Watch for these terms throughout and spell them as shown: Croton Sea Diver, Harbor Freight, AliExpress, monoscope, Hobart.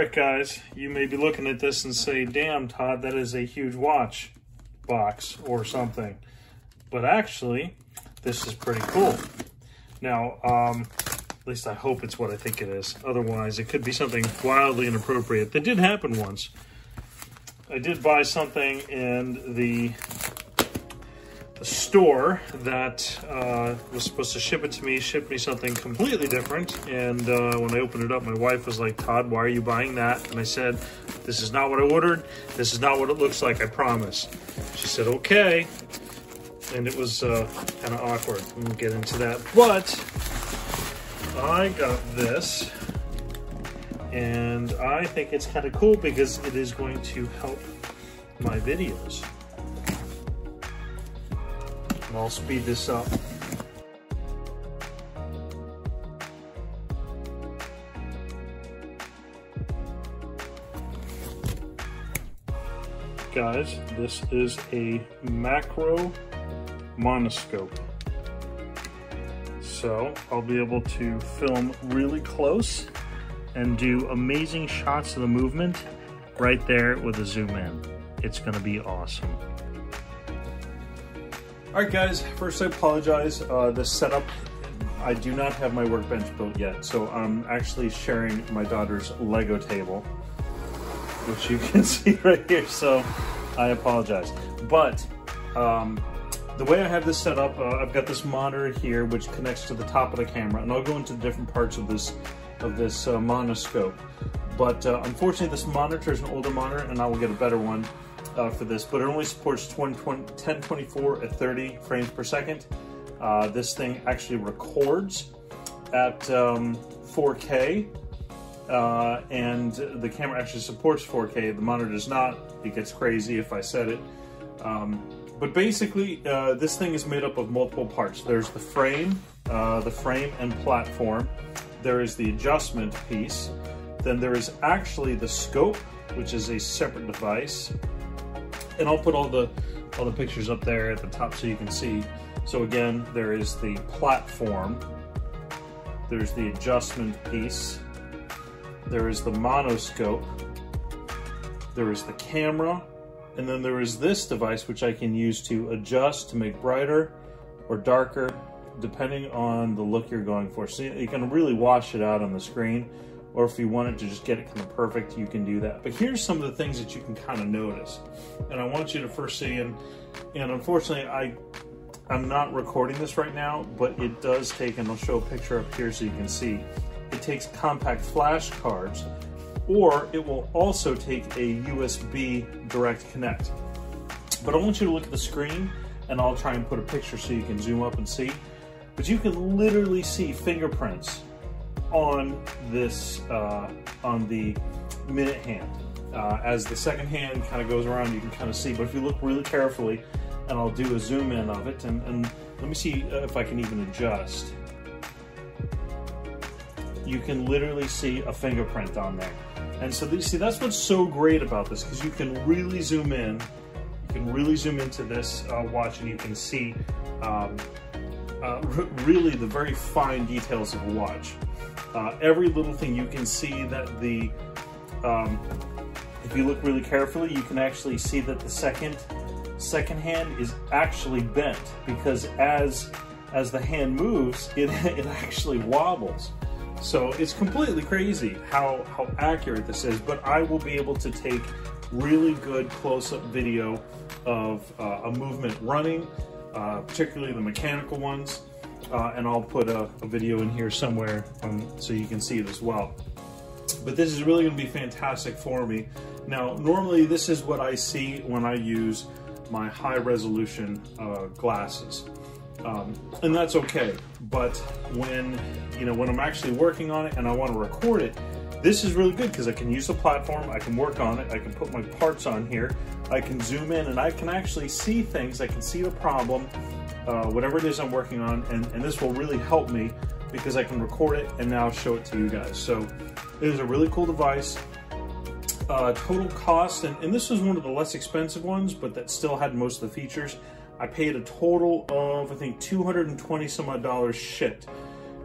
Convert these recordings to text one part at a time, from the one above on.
Alright guys, you may be looking at this and say, damn Todd, that is a huge watch box or something. But actually, this is pretty cool. Now, at least I hope it's what I think it is. Otherwise, it could be something wildly inappropriate. That did happen once. I did buy something in the store that was supposed to ship it to me, shipped me something completely different. And when I opened it up, my wife was like, Todd, why are you buying that? And I said, this is not what I ordered. This is not what it looks like, I promise. She said, okay. And it was kind of awkward. We'll get into that. But I got this. And I think it's kind of cool because it is going to help my videos. And I'll speed this up. Guys, this is a macro monoscope. So I'll be able to film really close and do amazing shots of the movement right there with a zoom in. It's gonna be awesome. All right guys, first I apologize, the setup, I do not have my workbench built yet, so I'm actually sharing my daughter's Lego table, which you can see right here, so I apologize. But the way I have this set up, I've got this monitor here which connects to the top of the camera, and I'll go into different parts of this monoscope, but unfortunately this monitor is an older monitor and I will get a better one for this, but it only supports 1024 at 30 frames per second. This thing actually records at 4K, and the camera actually supports 4K. The monitor does not. It gets crazy if I set it. But basically this thing is made up of multiple parts. There's the frame and platform. There is the adjustment piece. Then there is actually the scope, which is a separate device. And I'll put all the pictures up there at the top so you can see. So again, there is the platform. There's the adjustment piece. There is the monoscope. There is the camera. And then there is this device, which I can use to adjust to make brighter or darker, depending on the look you're going for. So you can really wash it out on the screen, or if you wanted to just get it kind of perfect, you can do that. But here's some of the things that you can kind of notice. And I want you to first see, and unfortunately I'm not recording this right now, but it does take, and I'll show a picture up here so you can see, it takes compact flash cards, or it will also take a USB direct connect. But I want you to look at the screen, and I'll try and put a picture so you can zoom up and see. But you can literally see fingerprints on this, on the minute hand. As the second hand kind of goes around, you can kind of see, but if you look really carefully, and I'll do a zoom in of it, and let me see if I can even adjust. You can literally see a fingerprint on there. And so see, that's what's so great about this, because you can really zoom in, you can really zoom into this watch, and you can see really the very fine details of a watch. Every little thing you can see that the, if you look really carefully, you can actually see that the second hand is actually bent, because as the hand moves, it actually wobbles. So it's completely crazy how accurate this is, but I will be able to take really good close-up video of a movement running, particularly the mechanical ones, and I'll put a video in here somewhere so you can see it as well. But this is really going to be fantastic for me. Now, normally this is what I see when I use my high-resolution glasses, and that's okay. But when I'm actually working on it and I want to record it, this is really good because I can use the platform, I can work on it, I can put my parts on here, I can zoom in, and I can actually see things, I can see the problem, whatever it is I'm working on, and this will really help me because I can record it and now show it to you guys. So it is a really cool device. Total cost, and this was one of the less expensive ones, but that still had most of the features. I paid a total of, I think, $220 some odd dollars shipped.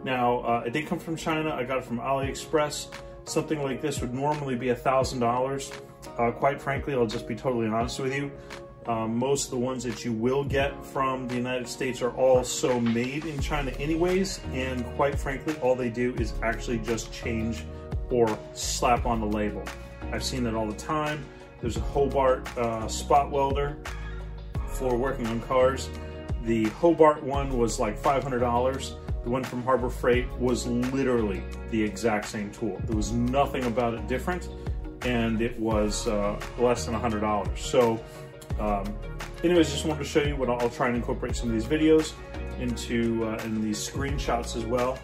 Now, it did come from China, I got it from AliExpress. Something like this would normally be $1,000. Quite frankly, I'll just be totally honest with you. Most of the ones that you will get from the United States are also made in China anyways, and quite frankly, all they do is actually just change or slap on the label. I've seen that all the time. There's a Hobart spot welder for working on cars. The Hobart one was like $500. The one from Harbor Freight was literally the exact same tool. There was nothing about it different, and it was less than $100. So anyways, just wanted to show you what I'll try and incorporate some of these videos into, and these screenshots as well,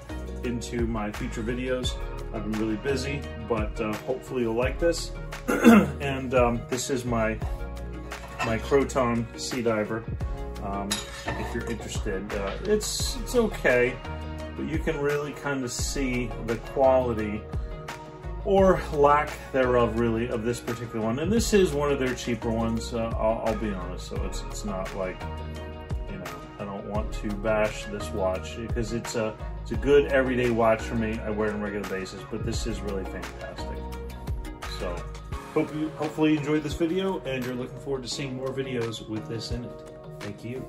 into my future videos. I've been really busy, but hopefully you'll like this. And this is my Croton Sea Diver. If you're interested, it's okay, but you can really kind of see the quality or lack thereof, really, of this particular one. And this is one of their cheaper ones, I'll be honest. So it's not like, you know, I don't want to bash this watch, because it's a good everyday watch for me. I wear it on a regular basis, but this is really fantastic. So hopefully you enjoyed this video, and you're looking forward to seeing more videos with this in it. Thank you.